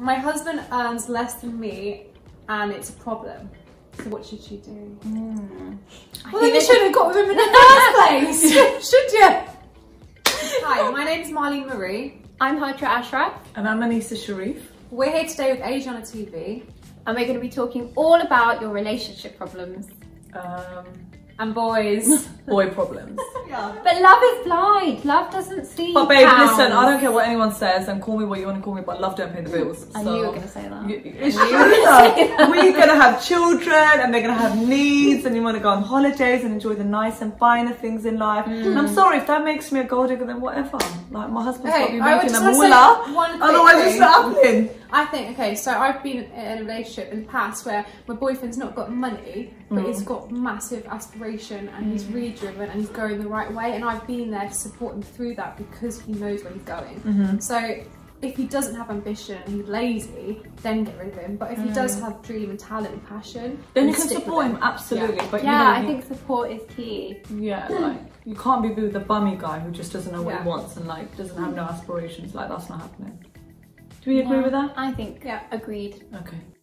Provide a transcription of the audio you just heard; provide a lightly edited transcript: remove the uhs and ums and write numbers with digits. My husband earns less than me and it's a problem. So what should she do? Mm. Well, then you should have got with him in the first place. Should you? Hi, my name's Marlene Marie. I'm Hajra Ashraf. And I'm Anissa Sharif. We're here today with Asiana TV. And we're going to be talking all about your relationship problems. And boys. Boy problems. Yeah. But love is blind. Love doesn't see. But babe, listen, I don't care what anyone says, and call me what you want to call me, but love don't pay the bills. I knew you were going to say that. It's true. We're going to have children, and they're going to have needs, and you want to go on holidays and enjoy the nice and finer things in life. Mm. And I'm sorry, if that makes me a gold digger, then whatever. Like, my husband's got me making a moolah. Otherwise, it's not happening. I think, okay, so I've been in a relationship in the past where my boyfriend's not got money, but he's got massive aspiration and he's really driven and he's going the right way, and I've been there to support him through that because he knows where he's going. So if he doesn't have ambition and he's lazy, then get rid of him. But if he does have dream and talent and passion, then you can support him, absolutely. Yeah, but yeah, I think support is key. Yeah, like, you can't be with the bummy guy who just doesn't know what he wants and like doesn't have no aspirations. Like, that's not happening. Do we agree with that? I think, yeah, agreed. Okay.